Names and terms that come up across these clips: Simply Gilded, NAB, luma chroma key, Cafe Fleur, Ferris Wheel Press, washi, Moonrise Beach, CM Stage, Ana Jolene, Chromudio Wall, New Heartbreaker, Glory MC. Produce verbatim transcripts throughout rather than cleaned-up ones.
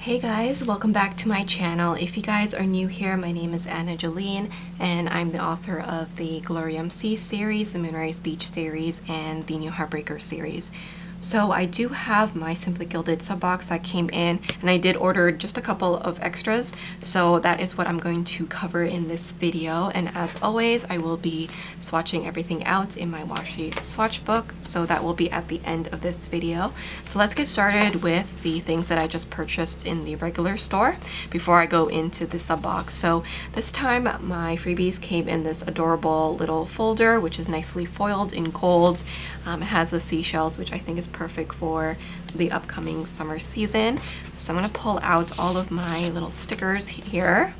Hey guys, welcome back to my channel. If you guys are new here, my name is Ana Jolene and I'm the author of the Glory M C series, the Moonrise Beach series, and the New Heartbreaker series. So I do have my Simply Gilded sub box that came in, and I did order just a couple of extras, so that is what I'm going to cover in this video. And as always, I will be swatching everything out in my washi swatch book, so that will be at the end of this video. So let's get started with the things that I just purchased in the regular store before I go into the sub box. So this time my freebies came in this adorable little folder, which is nicely foiled in gold. Um, it has the seashells, which I think is perfect for the upcoming summer season. So I'm going to pull out all of my little stickers here.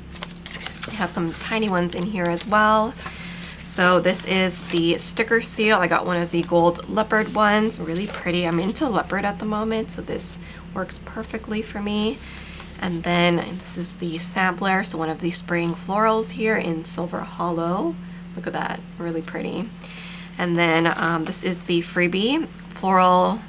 I have some tiny ones in here as well. So this is the sticker seal. I got one of the gold leopard ones, really pretty. I'm into leopard at the moment, so this works perfectly for me. And then this is the sampler, so one of the spring florals here in Silver Hollow. Look at that, really pretty. And then um, this is the freebie floral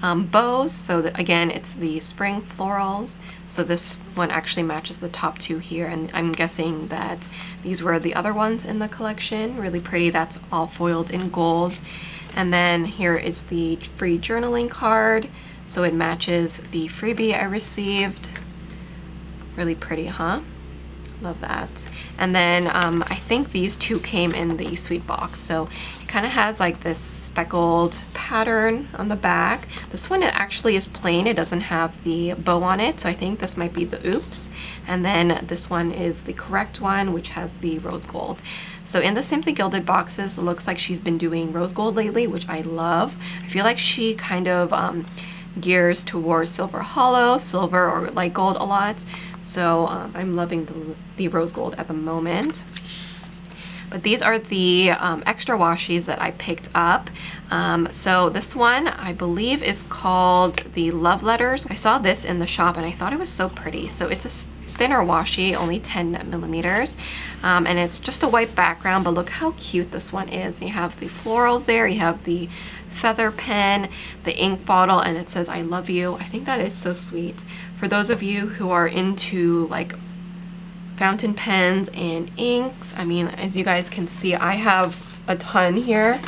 um, bows, so that, again, it's the spring florals. So this one actually matches the top two here, and I'm guessing that these were the other ones in the collection. Really pretty, that's all foiled in gold. And then here is the free journaling card, so it matches the freebie I received. Really pretty, huh? Love that. And then um, I think these two came in the sweet box, so it kind of has like this speckled pattern on the back. This one, it actually is plain, it doesn't have the bow on it, so I think this might be the oops. And then this one is the correct one, which has the rose gold. So in the Simply Gilded boxes, it looks like she's been doing rose gold lately, which I love. I feel like she kind of um, gears towards Silver Hollow, silver or light gold a lot. So um, I'm loving the, the rose gold at the moment. But these are the um, extra washies that I picked up. Um, so this one I believe is called the Love Letters. I saw this in the shop and I thought it was so pretty. So it's a thinner washi, only ten millimeters, um, and it's just a white background, but look how cute this one is. You have the florals there, you have the feather pen, the ink bottle, and it says I love you. I think that is so sweet. For those of you who are into like fountain pens and inks, I mean, as you guys can see, I have a ton here.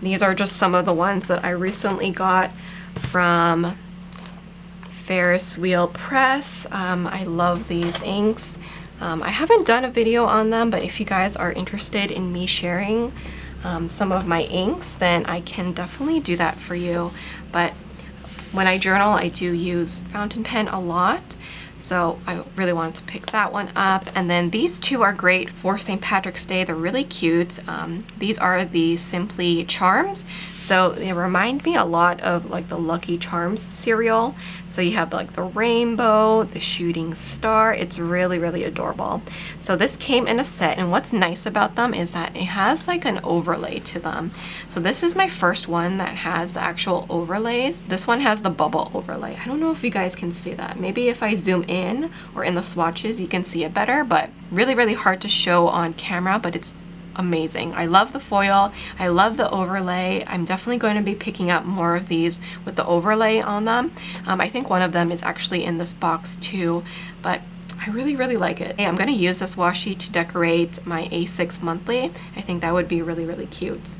These are just some of the ones that I recently got from Ferris Wheel Press. um, I love these inks. um, I haven't done a video on them, but if you guys are interested in me sharing Um, some of my inks, then I can definitely do that for you. But when I journal, I do use fountain pen a lot, so I really wanted to pick that one up. And then these two are great for Saint Patrick's Day. They're really cute. Um, these are the Simply Charms, so they remind me a lot of like the Lucky Charms cereal. So you have like the rainbow, the shooting star. It's really, really adorable. So this came in a set, and what's nice about them is that it has like an overlay to them. So this is my first one that has the actual overlays. This one has the bubble overlay. I don't know if you guys can see that. Maybe if I zoom in or in the swatches you can see it better, but really, really hard to show on camera, but it's amazing. I love the foil, I love the overlay. I'm definitely going to be picking up more of these with the overlay on them. Um, I think one of them is actually in this box too, but I really, really like it. Hey, I'm going to use this washi to decorate my A six monthly. I think that would be really, really cute,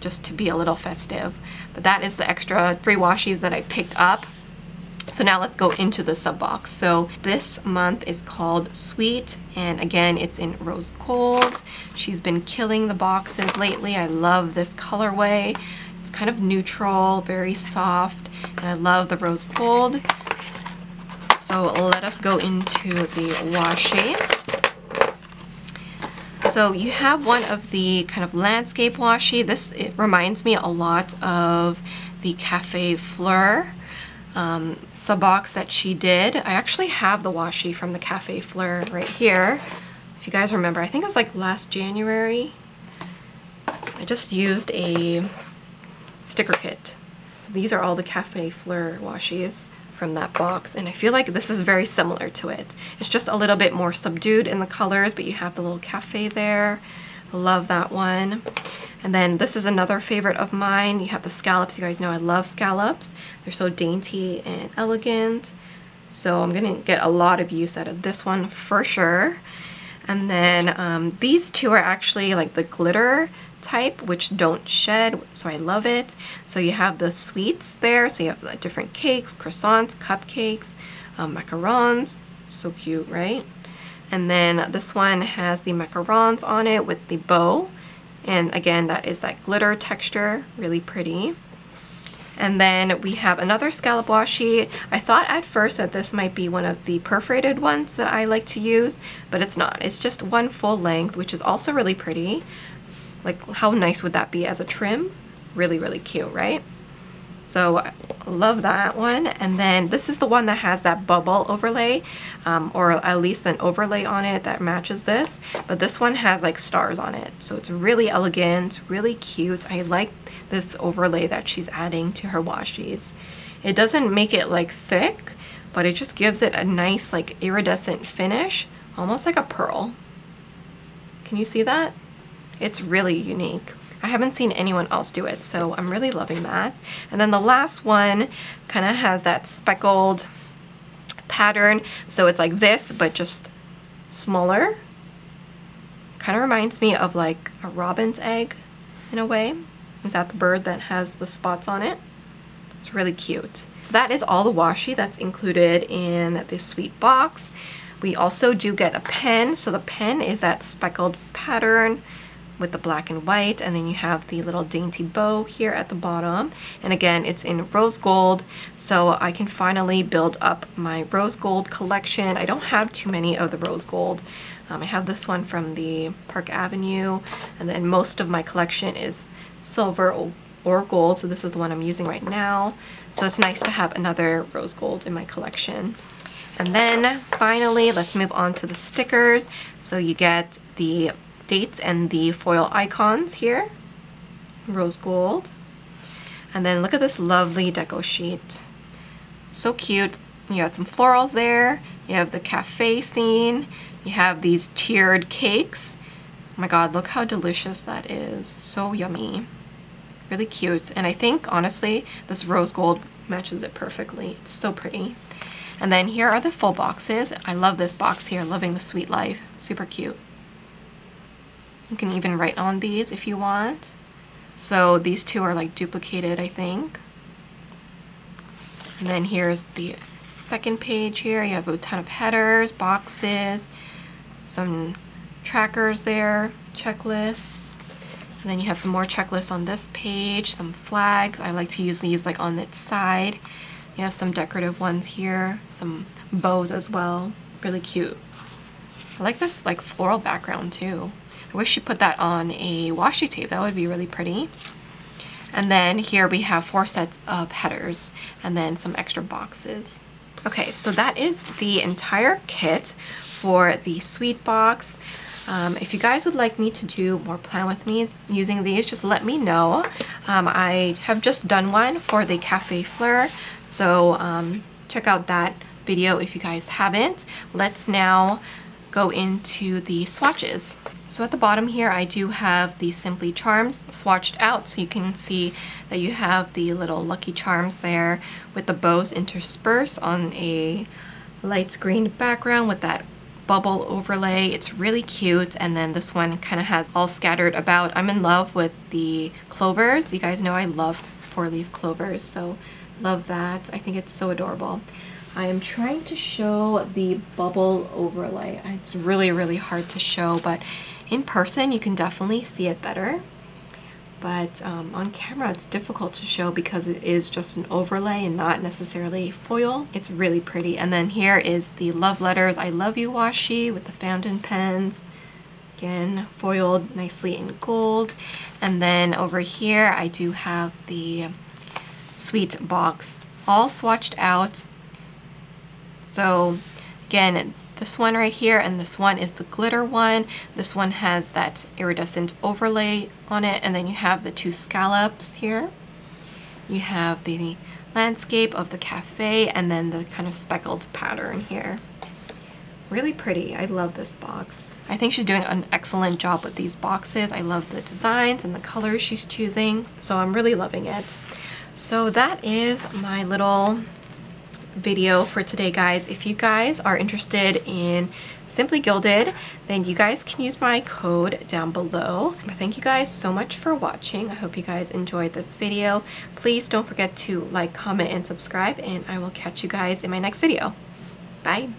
just to be a little festive. But that is the extra three washies that I picked up. So now let's go into the sub box. So this month is called Sweet, and again, it's in rose gold. She's been killing the boxes lately. I love this colorway. It's kind of neutral, very soft, and I love the rose gold. So let us go into the washi. So you have one of the kind of landscape washi. This, it reminds me a lot of the Cafe Fleur Um, sub box that she did. I actually have the washi from the Cafe Fleur right here. If you guys remember, I think it was like last January. I just used a sticker kit. So these are all the Cafe Fleur washi's from that box, and I feel like this is very similar to it. It's just a little bit more subdued in the colors, but you have the little cafe there. Love that one. And then this is another favorite of mine. You have the scallops. You guys know I love scallops. They're so dainty and elegant. So I'm gonna get a lot of use out of this one for sure. And then um, these two are actually like the glitter type, which don't shed, so I love it. So you have the sweets there, so you have like, different cakes, croissants, cupcakes, um, macarons, so cute, right? And then this one has the macarons on it with the bow, and again that is that glitter texture, really pretty. And then we have another scallop washi. I thought at first that this might be one of the perforated ones that I like to use, but it's not. It's just one full length, which is also really pretty. Like, how nice would that be as a trim? Really, really cute, right? So I love that one. And then this is the one that has that bubble overlay, um, or at least an overlay on it that matches this, but this one has like stars on it, so it's really elegant, really cute. I like this overlay that she's adding to her washis. It doesn't make it like thick, but it just gives it a nice like iridescent finish, almost like a pearl. Can you see that? It's really unique. I haven't seen anyone else do it, so I'm really loving that. And then the last one kind of has that speckled pattern, so it's like this but just smaller. Kind of reminds me of like a robin's egg in a way. Is that the bird that has the spots on it? It's really cute. So that is all the washi that's included in this sweet box. We also do get a pen, so the pen is that speckled pattern with the black and white, and then you have the little dainty bow here at the bottom, and again it's in rose gold, so I can finally build up my rose gold collection. I don't have too many of the rose gold. um, I have this one from the Park Avenue, and then most of my collection is silver or gold, so this is the one I'm using right now, so it's nice to have another rose gold in my collection. And then finally let's move on to the stickers. So you get the dates and the foil icons here, rose gold, and then look at this lovely deco sheet, so cute. You have some florals there, you have the cafe scene, you have these tiered cakes. Oh my god, look how delicious that is, so yummy, really cute. And I think honestly this rose gold matches it perfectly, it's so pretty. And then here are the full boxes. I love this box here, Living the Sweet Life, super cute. You can even write on these if you want. So these two are like duplicated, I think. And then here's the second page here. You have a ton of headers, boxes, some trackers there, checklists. And then you have some more checklists on this page, some flags. I like to use these like on its side. You have some decorative ones here, some bows as well. Really cute. I like this like floral background too. I wish you put that on a washi tape, that would be really pretty. And then here we have four sets of headers and then some extra boxes. Okay, so that is the entire kit for the sweet box. Um, if you guys would like me to do more plan with me's using these, just let me know. Um, I have just done one for the Cafe Fleur, so um, check out that video if you guys haven't. Let's now go into the swatches. So at the bottom here I do have the Simply Charms swatched out, so you can see that you have the little Lucky Charms there with the bows interspersed on a light green background with that bubble overlay. It's really cute. And then this one kind of has all scattered about. I'm in love with the clovers. You guys know I love four-leaf clovers, so love that. I think it's so adorable. I am trying to show the bubble overlay. It's really, really hard to show, but in person you can definitely see it better. But um, on camera it's difficult to show because it is just an overlay and not necessarily foil. It's really pretty. And then here is the Love Letters I Love You washi with the fountain pens. Again, foiled nicely in gold. And then over here I do have the sweet box all swatched out. So again, this one right here and this one is the glitter one. This one has that iridescent overlay on it, and then you have the two scallops here. You have the landscape of the cafe and then the kind of speckled pattern here. Really pretty. I love this box. I think she's doing an excellent job with these boxes. I love the designs and the colors she's choosing, so I'm really loving it. So that is my little video for today, guys. If you guys are interested in Simply Gilded, then you guys can use my code down below. But thank you guys so much for watching. I hope you guys enjoyed this video. Please don't forget to like, comment, and subscribe, and I will catch you guys in my next video. Bye.